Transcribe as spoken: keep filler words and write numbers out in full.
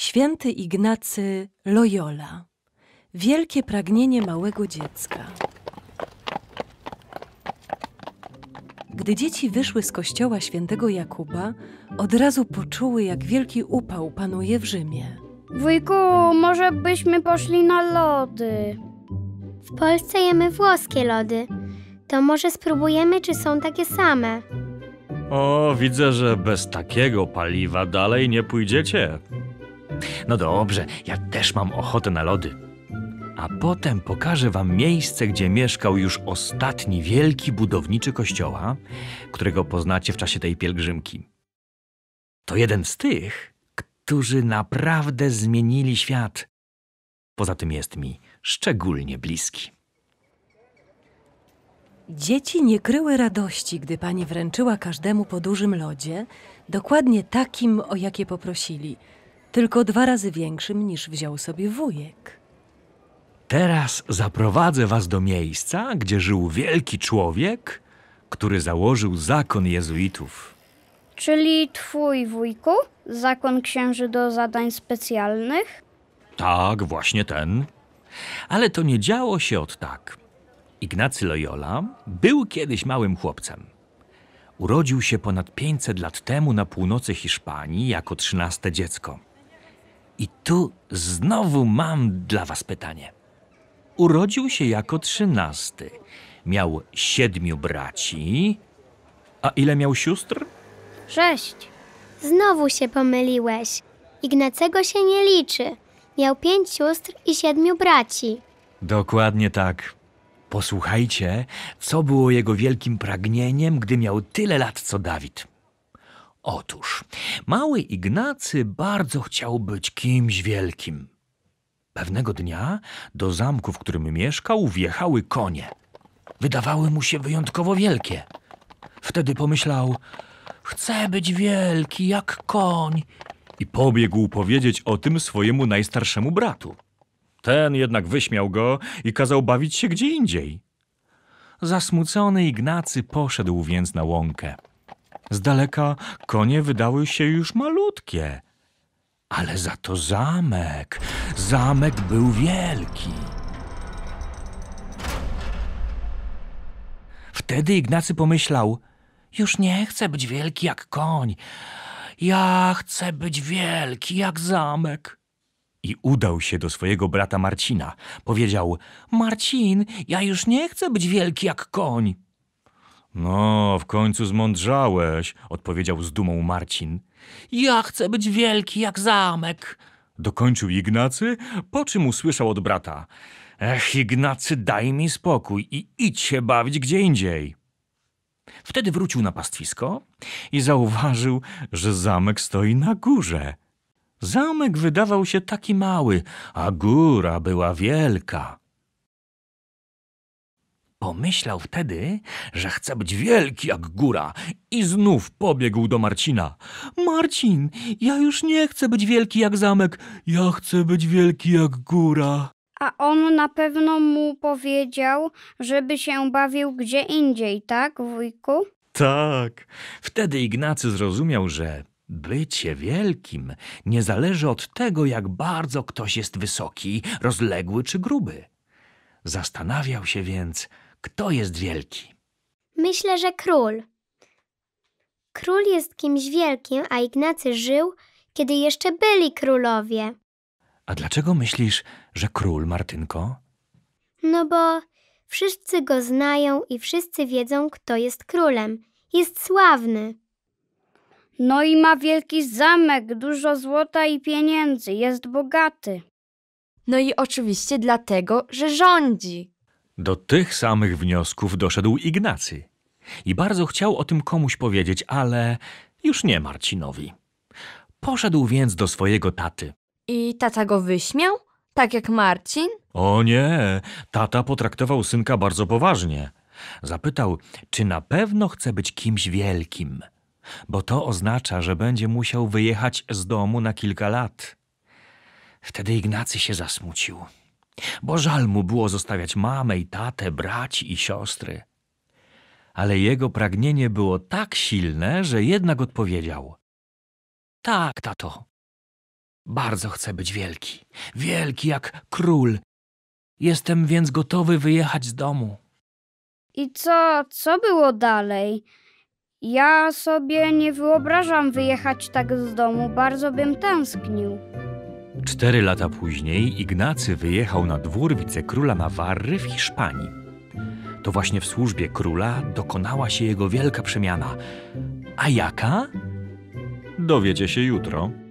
Święty Ignacy Loyola. Wielkie pragnienie małego dziecka. Gdy dzieci wyszły z kościoła świętego Jakuba, od razu poczuły, jak wielki upał panuje w Rzymie. Wujku, może byśmy poszli na lody? W Polsce jemy włoskie lody. To może spróbujemy, czy są takie same? O, widzę, że bez takiego paliwa dalej nie pójdziecie. No dobrze, ja też mam ochotę na lody. A potem pokażę wam miejsce, gdzie mieszkał już ostatni wielki budowniczy kościoła, którego poznacie w czasie tej pielgrzymki. To jeden z tych, którzy naprawdę zmienili świat. Poza tym jest mi szczególnie bliski. Dzieci nie kryły radości, gdy pani wręczyła każdemu po dużym lodzie, dokładnie takim, o jakie poprosili, tylko dwa razy większym niż wziął sobie wujek. Teraz zaprowadzę was do miejsca, gdzie żył wielki człowiek, który założył zakon jezuitów. Czyli twój, wujku? Zakon księży do zadań specjalnych? Tak, właśnie ten. Ale to nie działo się od tak. Ignacy Loyola był kiedyś małym chłopcem. Urodził się ponad pięćset lat temu na północy Hiszpanii jako trzynaste dziecko. I tu znowu mam dla was pytanie. Urodził się jako trzynasty. Miał siedmiu braci. A ile miał sióstr? Sześć. Znowu się pomyliłeś. Ignacego się nie liczy. Miał pięć sióstr i siedmiu braci. Dokładnie tak. Posłuchajcie, co było jego wielkim pragnieniem, gdy miał tyle lat co Dawid. Otóż, mały Ignacy bardzo chciał być kimś wielkim. Pewnego dnia do zamku, w którym mieszkał, wjechały konie. Wydawały mu się wyjątkowo wielkie. Wtedy pomyślał, chcę być wielki jak koń. I pobiegł powiedzieć o tym swojemu najstarszemu bratu. Ten jednak wyśmiał go i kazał bawić się gdzie indziej. Zasmucony Ignacy poszedł więc na łąkę. Z daleka konie wydały się już malutkie. Ale za to zamek, zamek był wielki. Wtedy Ignacy pomyślał, już nie chcę być wielki jak koń. Ja chcę być wielki jak zamek. I udał się do swojego brata Marcina. Powiedział, Marcin, ja już nie chcę być wielki jak koń. No, w końcu zmądrzałeś, odpowiedział z dumą Marcin. Ja chcę być wielki jak zamek. Dokończył Ignacy, po czym usłyszał od brata. Ech, Ignacy, daj mi spokój i idź się bawić gdzie indziej. Wtedy wrócił na pastwisko i zauważył, że zamek stoi na górze. Zamek wydawał się taki mały, a góra była wielka. Pomyślał wtedy, że chce być wielki jak góra i znów pobiegł do Marcina. Marcin, ja już nie chcę być wielki jak zamek, ja chcę być wielki jak góra. A on na pewno mu powiedział, żeby się bawił gdzie indziej, tak, wujku? Tak. Wtedy Ignacy zrozumiał, że bycie wielkim nie zależy od tego, jak bardzo ktoś jest wysoki, rozległy czy gruby. Zastanawiał się więc, kto jest wielki. Myślę, że król. Król jest kimś wielkim, a Ignacy żył, kiedy jeszcze byli królowie. A dlaczego myślisz, że król, Martynko? No bo wszyscy go znają i wszyscy wiedzą, kto jest królem. Jest sławny. No i ma wielki zamek, dużo złota i pieniędzy, jest bogaty. No i oczywiście dlatego, że rządzi. Do tych samych wniosków doszedł Ignacy. I bardzo chciał o tym komuś powiedzieć, ale już nie Marcinowi. Poszedł więc do swojego taty. I tata go wyśmiał? Tak jak Marcin? O nie, tata potraktował synka bardzo poważnie. Zapytał, czy na pewno chce być kimś wielkim. Bo to oznacza, że będzie musiał wyjechać z domu na kilka lat. Wtedy Ignacy się zasmucił, bo żal mu było zostawiać mamę i tatę, braci i siostry. Ale jego pragnienie było tak silne, że jednak odpowiedział. Tak, tato, Bardzo chcę być wielki, wielki jak król. Jestem więc gotowy wyjechać z domu. I co, co było dalej? Ja sobie nie wyobrażam wyjechać tak z domu, bardzo bym tęsknił. Cztery lata później Ignacy wyjechał na dwór wicekróla Nawarry w Hiszpanii. To właśnie w służbie króla dokonała się jego wielka przemiana. A jaka? Dowiecie się jutro.